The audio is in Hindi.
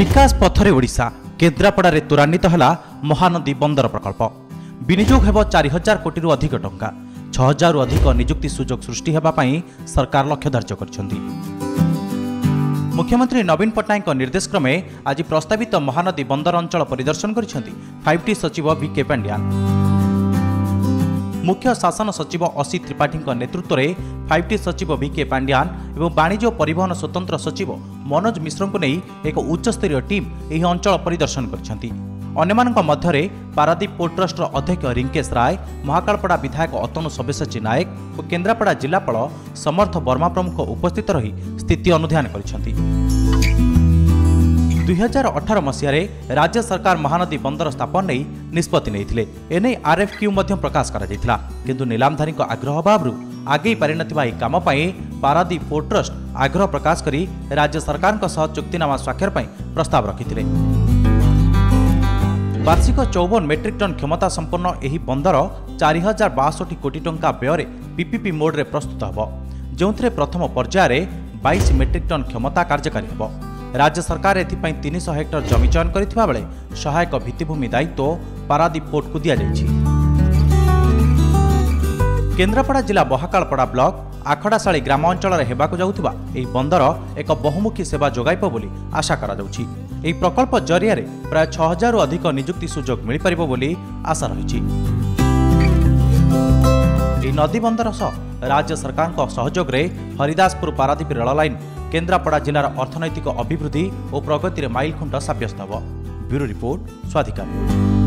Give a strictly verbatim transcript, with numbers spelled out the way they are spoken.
विकास पथरे ओडिशा केंद्रापड़ा रे त्वरान्वित हला महानदी बंदर प्रकल्प विनियोग हेबो चार हजार कोटी रु अधिक टंका छह हजार रु अधिक नियुक्ति सुजोग सृष्टि हेबा पई सरकार लक्ष्य धार्य करछन्ती। मुख्यमंत्री नवीन पट्टनायक निर्देश क्रमे आज प्रस्तावित महानदी बंदर अंचल परिदर्शन करिसेंती फाइव टी सचिव ଭି କେ ପାଣ୍ଡିଆନ୍। मुख्य शासन सचिव असित त्रिपाठी नेतृत्व में फाइव टी सचिव ଭି କେ ପାଣ୍ଡିଆନ୍ और वाणिज्य और परिवहन स्वतंत्र सचिव मनोज मिश्र को नहीं एक उच्चस्तरीय टीम यह अंचल परिदर्शन कर पारादीप पोर्ट ट्रस्ट अध्यक्ष रिंकेश राय, महाकालपड़ा विधायक अतनु सब्यसाची नायक और केंद्रापड़ा जिलापाल समर्थ वर्मा प्रमुख उपस्थित रही स्थिति अनुध्यान कर दुई हजार अठारह मसीह राज्य सरकार महानदी बंदर स्थापन नहीं निष्पत्ति नहीं एने आरएफक्यू प्रकाश करा किंतु नीलामधारी आग्रह अभाव आगे पारि नाम पारादीप पोर्ट ट्रस्ट आग्रह प्रकाश करी राज्य सरकार सह चुक्तिनामा स्वाक्षर पर प्रस्ताव रखिते। वार्षिक चौवन मेट्रिक टन क्षमता संपन्न यह बंदर चार हजार बासठ कोटी टंका व्यय पीपीपी मोड्रे प्रस्तुत होब जो प्रथम पर्यायर बाईस मेट्रिक टन क्षमता कार्यकारी होब। राज्य सरकार एथिपाई तीन सौ हेक्टर जमी चयन करिथिबा बेले सहायक भित्तिभूमि दायित्व पारादीप पोर्ट को दिया जायछि। केंद्रापड़ा जिला महाकालपड़ा ब्लॉक आखड़ाशाड़ी ग्राम अंचल रे हेबाकु जाउथिबा एही बंदर एक बहुमुखी सेवा जोगाइबो बोली आशा करा जाउछि। एही प्रकल्प जरिया रे प्राय छह हजार रु अधिक नियुक्ति सुजोग मिलि परिबो बोली आशा रहिछि। एही नदी बंदर सह राज्य सरकार को सहयोग रे हरिदासपुर पारादीप रेल लाइन केंद्रापड़ा जिलार अर्थनैतिक अभिवृद्धि और प्रगतिर माइलखुंट साब्यस्त होब। Bureau report स्वाधिकार।